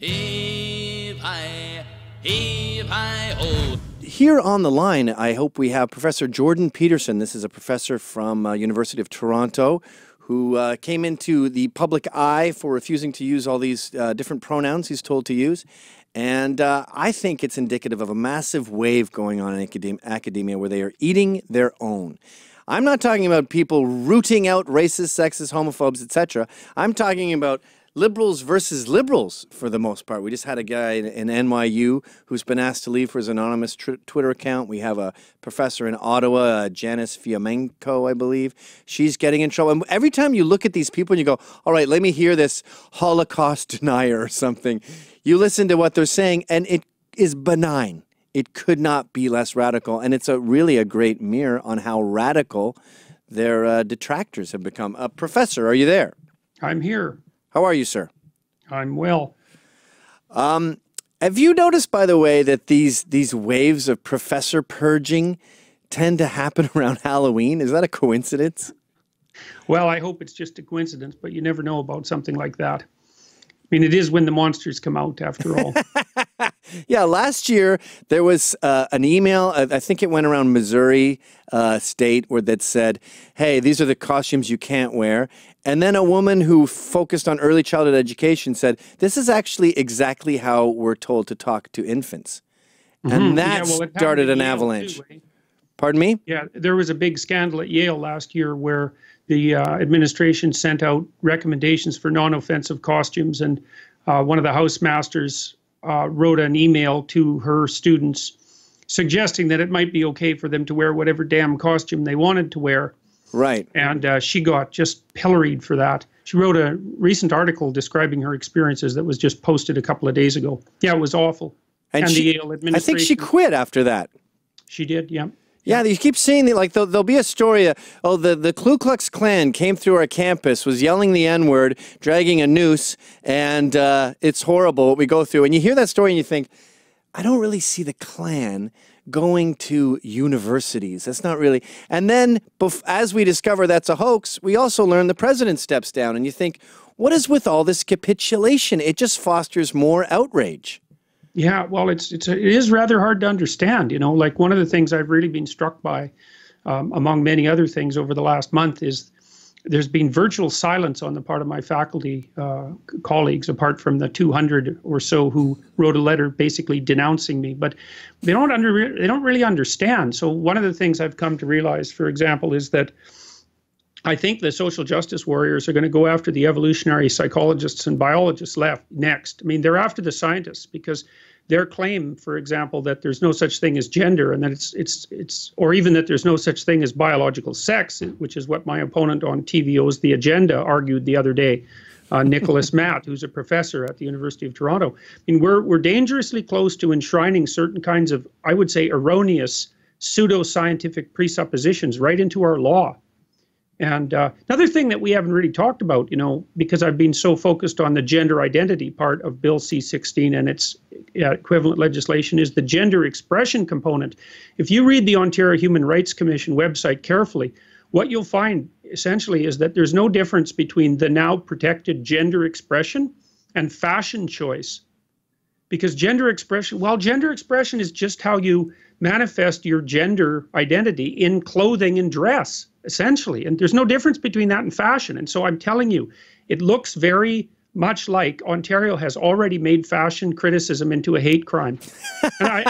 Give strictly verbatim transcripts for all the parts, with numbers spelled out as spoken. Here on the line, I hope we have Professor Jordan Peterson. This is a professor from uh, University of Toronto who uh, came into the public eye for refusing to use all these uh, different pronouns he's told to use. And uh, I think it's indicative of a massive wave going on in academ academia where they are eating their own. I'm not talking about people rooting out racists, sexists, homophobes, et cetera. I'm talking about liberals versus liberals, for the most part. We just had a guy in, in N Y U who's been asked to leave for his anonymous Twitter account. We have a professor in Ottawa, uh, Janice Fiamenko, I believe. She's getting in trouble. And every time you look at these people and you go, all right, let me hear this Holocaust denier or something, you listen to what they're saying, and it is benign. It could not be less radical. And it's a really a great mirror on how radical their uh, detractors have become. Uh, professor, are you there? I'm here. How are you, sir? I'm well. Um, have you noticed, by the way, that these these waves of professor purging tend to happen around Halloween? Is that a coincidence? Well, I hope it's just a coincidence, but you never know about something like that. I mean, it is when the monsters come out, after all. Yeah, last year there was uh, an email, I think it went around Missouri uh, State, where that said, hey, these are the costumes you can't wear. And then a woman who focused on early childhood education said, this is actually exactly how we're told to talk to infants. Mm-hmm. And that yeah, well, started an avalanche. Too, eh? Pardon me? Yeah, there was a big scandal at Yale last year where the uh, administration sent out recommendations for non-offensive costumes, and uh, one of the housemasters Uh, wrote an email to her students suggesting that it might be okay for them to wear whatever damn costume they wanted to wear. Right. And uh, she got just pilloried for that. She wrote a recent article describing her experiences that was just posted a couple of days ago. Yeah, it was awful. And, and she, the Yale administration. I think she quit after that. She did, yeah. Yeah, you keep seeing that, like, there'll, there'll be a story, uh, oh, the, the Ku Klux Klan came through our campus, was yelling the N word, dragging a noose, and uh, it's horrible what we go through. And you hear that story and you think, I don't really see the Klan going to universities. That's not really. And then, bef as we discover that's a hoax, we also learn the president steps down. And you think, what is with all this capitulation? It just fosters more outrage. Yeah, well, it's, it's, it is rather hard to understand, you know, like one of the things I've really been struck by, um, among many other things over the last month, is there's been virtual silence on the part of my faculty uh, colleagues, apart from the two hundred or so who wrote a letter basically denouncing me, but they don't, under, they don't really understand. So one of the things I've come to realize, for example, is that I think the social justice warriors are going to go after the evolutionary psychologists and biologists left next. I mean, they're after the scientists because their claim, for example, that there's no such thing as gender and that it's, it's, it's, or even that there's no such thing as biological sex, which is what my opponent on T V O's The Agenda argued the other day, uh, Nicholas Matt, who's a professor at the University of Toronto. I mean, we're, we're dangerously close to enshrining certain kinds of, I would say, erroneous pseudo-scientific presuppositions right into our law. And uh, another thing that we haven't really talked about, you know, because I've been so focused on the gender identity part of Bill C sixteen and its uh, equivalent legislation, is the gender expression component. If you read the Ontario Human Rights Commission website carefully, what you'll find essentially is that there's no difference between the now protected gender expression and fashion choice. Because gender expression, well, gender expression is just how you manifest your gender identity in clothing and dress, essentially. And there's no difference between that and fashion. And so I'm telling you, it looks very much like Ontario has already made fashion criticism into a hate crime. And I,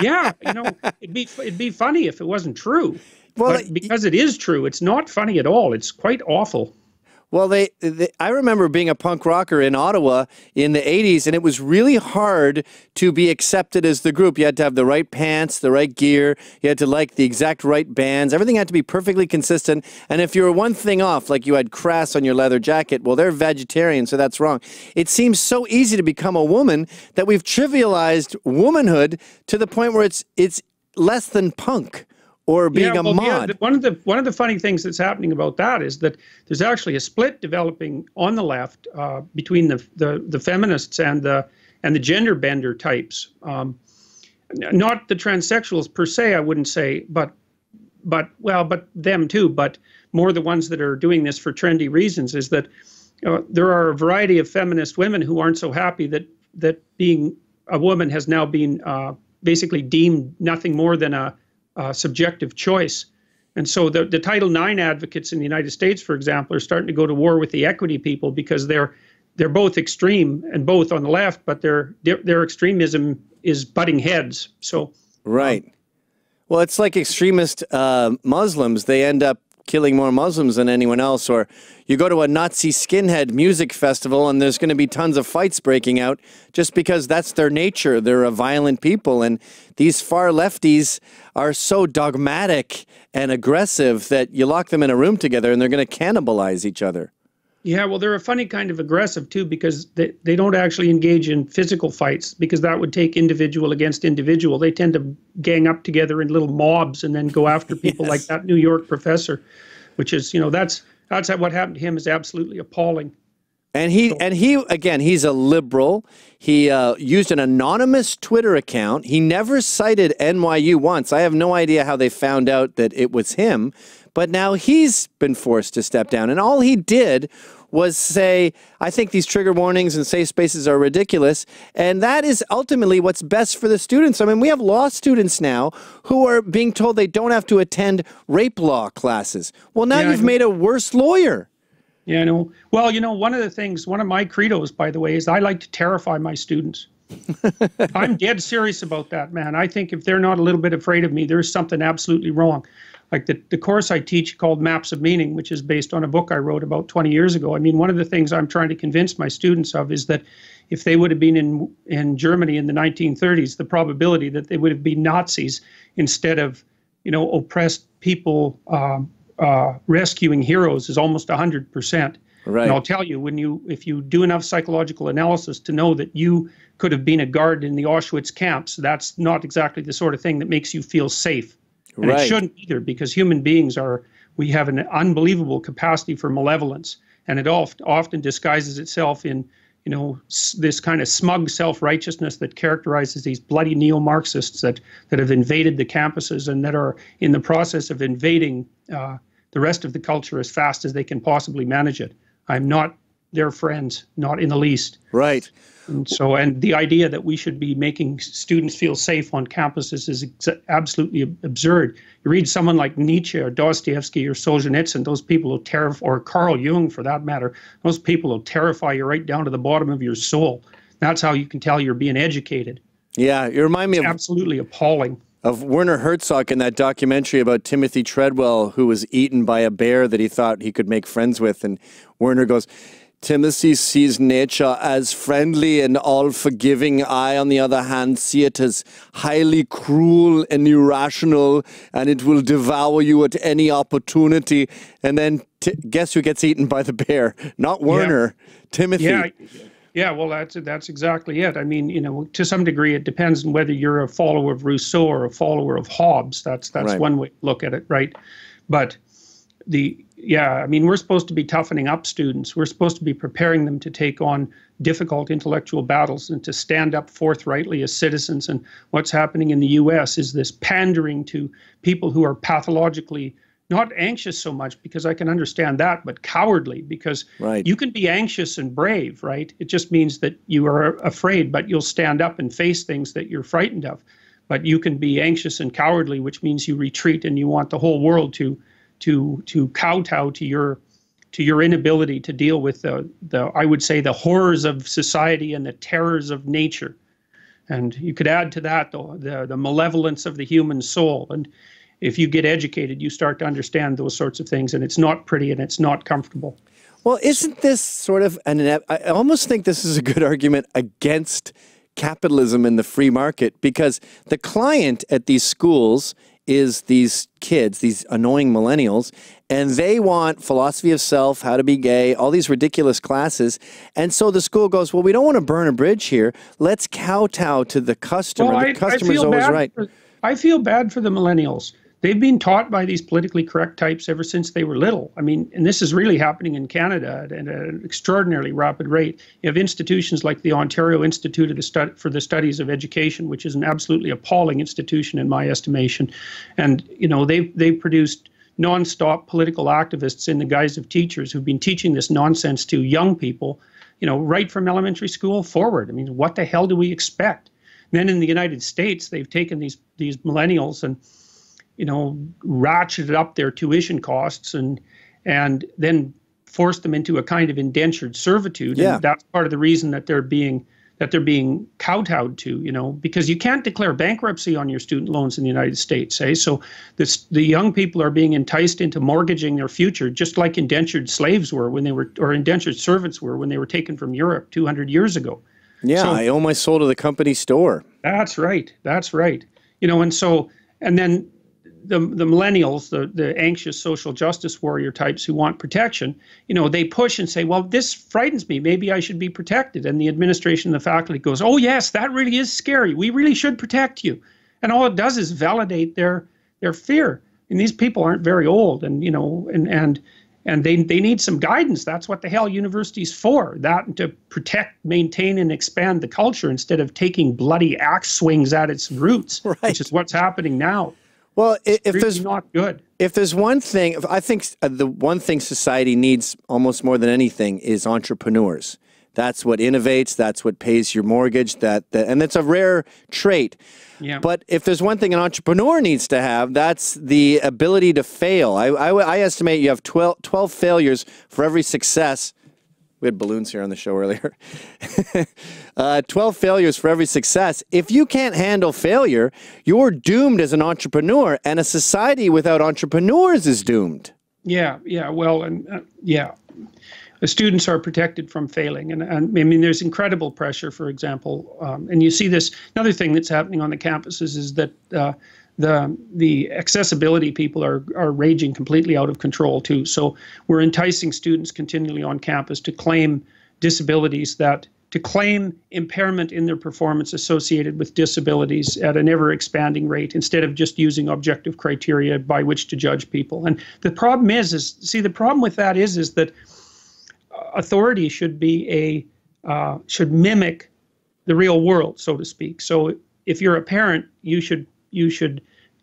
yeah, you know, it'd be, it'd be funny if it wasn't true. Well, but because it is true, it's not funny at all. It's quite awful. Well, they, they, I remember being a punk rocker in Ottawa in the eighties, and it was really hard to be accepted as the group. You had to have the right pants, the right gear. You had to like the exact right bands. Everything had to be perfectly consistent. And if you were one thing off, like you had crass on your leather jacket, well, they're vegetarian, so that's wrong. It seems so easy to become a woman that we've trivialized womanhood to the point where it's, it's less than punk. Or being yeah, well, a mod. Yeah, one of the one of the funny things that's happening about that is that there's actually a split developing on the left uh, between the, the the feminists and the and the gender bender types. Um, not the transsexuals per se, I wouldn't say, but but well, but them too. But more the ones that are doing this for trendy reasons is that uh, there are a variety of feminist women who aren't so happy that that being a woman has now been uh, basically deemed nothing more than a, a subjective choice. And so the, the Title nine advocates in the United States, for example, are starting to go to war with the equity people because they're they're both extreme and both on the left, but their their extremism is butting heads. So right. Um, well, it's like extremist uh, Muslims. They end up killing more Muslims than anyone else. Or you go to a Nazi skinhead music festival and there's going to be tons of fights breaking out just because that's their nature. They're a violent people. And these far lefties are so dogmatic and aggressive that you lock them in a room together and they're going to cannibalize each other. Yeah, well, they're a funny kind of aggressive too, because they, they don't actually engage in physical fights, because that would take individual against individual. They tend to gang up together in little mobs and then go after people. Yes. Like that New York professor, which is, you know, that's, that's what happened to him is absolutely appalling. And he, and he, again, he's a liberal. He uh, used an anonymous Twitter account. He never cited N Y U once. I have no idea how they found out that it was him, but now he's been forced to step down. And all he did was say, I think these trigger warnings and safe spaces are ridiculous. And that is ultimately what's best for the students. I mean, we have law students now who are being told they don't have to attend rape law classes. Well, now yeah, you've made a worse lawyer. Yeah, I know. Well, you know, one of the things, one of my credos, by the way, is I like to terrify my students. I'm dead serious about that, man. I think if they're not a little bit afraid of me, there's something absolutely wrong. Like the, the course I teach called Maps of Meaning, which is based on a book I wrote about twenty years ago. I mean, one of the things I'm trying to convince my students of is that if they would have been in, in Germany in the nineteen thirties, the probability that they would have been Nazis instead of, you know, oppressed people, um, Uh, rescuing heroes is almost one hundred percent. Right. And I'll tell you, when you, if you do enough psychological analysis to know that you could have been a guard in the Auschwitz camps, that's not exactly the sort of thing that makes you feel safe. And right. It shouldn't either, because human beings are, we have an unbelievable capacity for malevolence, and it oft, often disguises itself in, you know, s this kind of smug self-righteousness that characterizes these bloody neo-Marxists that, that have invaded the campuses and that are in the process of invading uh, the rest of the culture as fast as they can possibly manage it. I'm not their friends, not in the least. Right. And so, and the idea that we should be making students feel safe on campuses is absolutely absurd. You read someone like Nietzsche or Dostoevsky or Solzhenitsyn, those people who terrify, or Carl Jung for that matter, those people who terrify you right down to the bottom of your soul. That's how you can tell you're being educated. Yeah, you remind me of... absolutely appalling. Of Werner Herzog in that documentary about Timothy Treadwell, who was eaten by a bear that he thought he could make friends with. And Werner goes, Timothy sees nature as friendly and all-forgiving. I, on the other hand, see it as highly cruel and irrational, and it will devour you at any opportunity. And then t guess who gets eaten by the bear? Not Werner, yeah. Timothy. Yeah. Yeah, well, that's that's exactly it. I mean, you know, to some degree, it depends on whether you're a follower of Rousseau or a follower of Hobbes. That's that's right. One way to look at it, right? But the yeah, I mean, we're supposed to be toughening up students. We're supposed to be preparing them to take on difficult intellectual battles and to stand up forthrightly as citizens. And what's happening in the U S is this pandering to people who are pathologically not anxious so much, because I can understand that, but cowardly, because right. You can be anxious and brave, right? It just means that you are afraid, but you'll stand up and face things that you're frightened of. But you can be anxious and cowardly, which means you retreat and you want the whole world to to to kowtow to your to your inability to deal with the, the I would say, the horrors of society and the terrors of nature. And you could add to that though the the malevolence of the human soul. And if you get educated, you start to understand those sorts of things, and it's not pretty and it's not comfortable. Well, isn't this sort of an, I almost think this is a good argument against capitalism and the free market, because the client at these schools is these kids, these annoying millennials, and they want philosophy of self, how to be gay, all these ridiculous classes. And so the school goes, well, we don't want to burn a bridge here. Let's kowtow to the customer. Well, I, the customer's always right. For, I feel bad for the millennials. They've been taught by these politically correct types ever since they were little. I mean, and this is really happening in Canada at an extraordinarily rapid rate. You have institutions like the Ontario Institute of the Stud- for the Studies of Education, which is an absolutely appalling institution in my estimation. And, you know, they've, they've produced nonstop political activists in the guise of teachers who've been teaching this nonsense to young people. you know, right from elementary school forward. I mean, what the hell do we expect? And then in the United States, they've taken these these millennials and, you know, ratcheted up their tuition costs and and then forced them into a kind of indentured servitude. Yeah. And that's part of the reason that they're being that they're being kowtowed to, you know, because you can't declare bankruptcy on your student loans in the United States, eh? So this, the young people are being enticed into mortgaging their future, just like indentured slaves were when they were, or indentured servants were when they were taken from Europe two hundred years ago. Yeah, so, I owe my soul to the company store. That's right, that's right. You know, and so, and then the, the millennials, the, the anxious social justice warrior types who want protection, you know, they push and say, well, this frightens me. Maybe I should be protected. And the administration and the faculty goes, oh, yes, that really is scary. We really should protect you. And all it does is validate their their fear. And these people aren't very old. And, you know, and and and they, they need some guidance. That's what the hell university's for, that to protect, maintain, and expand the culture instead of taking bloody axe swings at its roots, right, which is what's happening now. Well, if really there's not good. If there's one thing, if I think the one thing society needs almost more than anything is entrepreneurs. That's what innovates. That's what pays your mortgage. That, that and that's a rare trait. Yeah. But if there's one thing an entrepreneur needs to have, that's the ability to fail. I I, I estimate you have twelve, twelve failures for every success. We had balloons here on the show earlier. uh, twelve failures for every success. If you can't handle failure, you're doomed as an entrepreneur, and a society without entrepreneurs is doomed. Yeah, yeah, well, and uh, yeah. The students are protected from failing, and, and I mean, there's incredible pressure, for example, um, and you see this. Another thing that's happening on the campuses is that uh, the the accessibility people are are raging completely out of control too. So we're enticing students continually on campus to claim disabilities that to claim impairment in their performance associated with disabilities at an ever-expanding rate, instead of just using objective criteria by which to judge people. And the problem is, is see, the problem with that is, is that authority should be a uh, should mimic the real world, so to speak. So if you're a parent, you should you should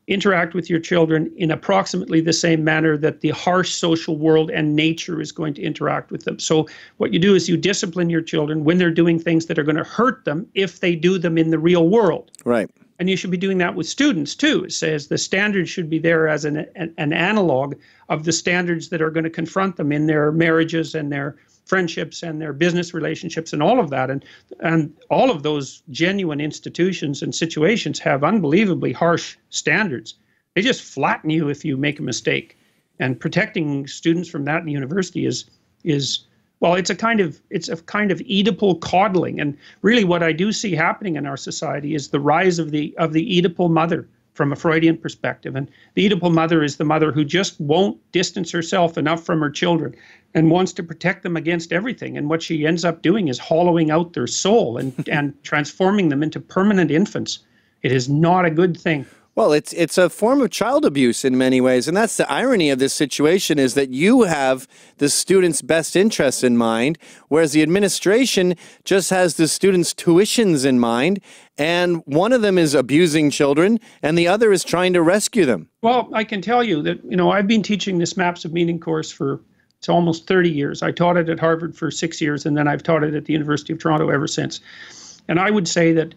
interact with your children in approximately the same manner that the harsh social world and nature is going to interact with them. So what you do is you discipline your children when they're doing things that are going to hurt them if they do them in the real world. Right. And you should be doing that with students too. It says the standards should be there as an an, an analog of the standards that are going to confront them in their marriages and their friendships and their business relationships and all of that. And and all of those genuine institutions and situations have unbelievably harsh standards. They just flatten you if you make a mistake. And protecting students from that in university is is well, it's a kind of it's a kind of Oedipal coddling. And really what I do see happening in our society is the rise of the of the Oedipal mother from a Freudian perspective. And the Oedipal mother is the mother who just won't distance herself enough from her children and wants to protect them against everything. And what she ends up doing is hollowing out their soul and, and transforming them into permanent infants. It is not a good thing. Well, it's it's a form of child abuse in many ways, and that's the irony of this situation, is that you have the student's best interests in mind, whereas the administration just has the student's tuitions in mind, and one of them is abusing children, and the other is trying to rescue them. Well, I can tell you that, you know, I've been teaching this Maps of Meaning course for it's almost thirty years. I taught it at Harvard for six years, and then I've taught it at the University of Toronto ever since. And I would say that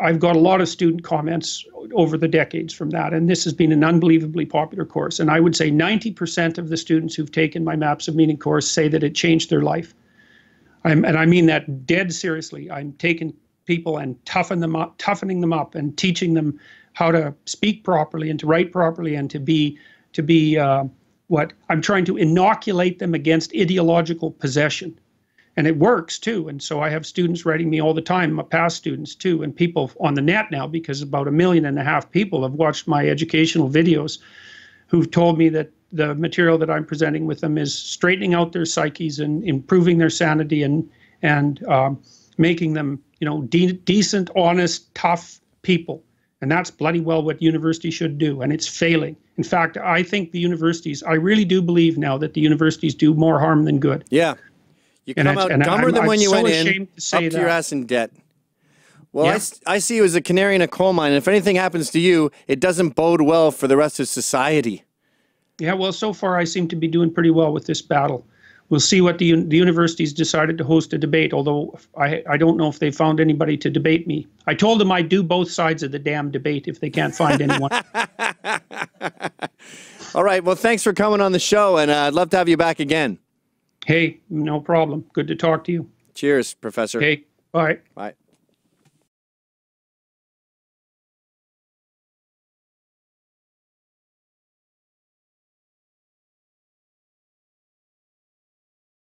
I've got a lot of student comments over the decades from that, and this has been an unbelievably popular course. And I would say ninety percent of the students who've taken my Maps of Meaning course say that it changed their life. I'm, and I mean that dead seriously. I'm taking people and toughen them up, toughening them up and teaching them how to speak properly and to write properly and to be, to be uh, what? I'm trying to inoculate them against ideological possession. And it works too. And so I have students writing me all the time, my past students too, and people on the net now, because about a million and a half people have watched my educational videos who've told me that the material that I'm presenting with them is straightening out their psyches and improving their sanity and and um, making them, you know, de decent, honest, tough people. And that's bloody well what university should do, and it's failing. In fact, I think the universities, I really do believe now that the universities do more harm than good. Yeah. You come and out dumber I'm, than I'm when you so went in, to up to that. Your ass in debt. Well, yeah. I, I see you as a canary in a coal mine, and if anything happens to you, it doesn't bode well for the rest of society. Yeah, well, so far I seem to be doing pretty well with this battle. We'll see what the, the universities decided to host a debate, although I, I don't know if they found anybody to debate me. I told them I'd do both sides of the damn debate if they can't find anyone. All right. Well, thanks for coming on the show, and uh, I'd love to have you back again. Hey, no problem. Good to talk to you. Cheers, Professor. Hey, bye. Bye.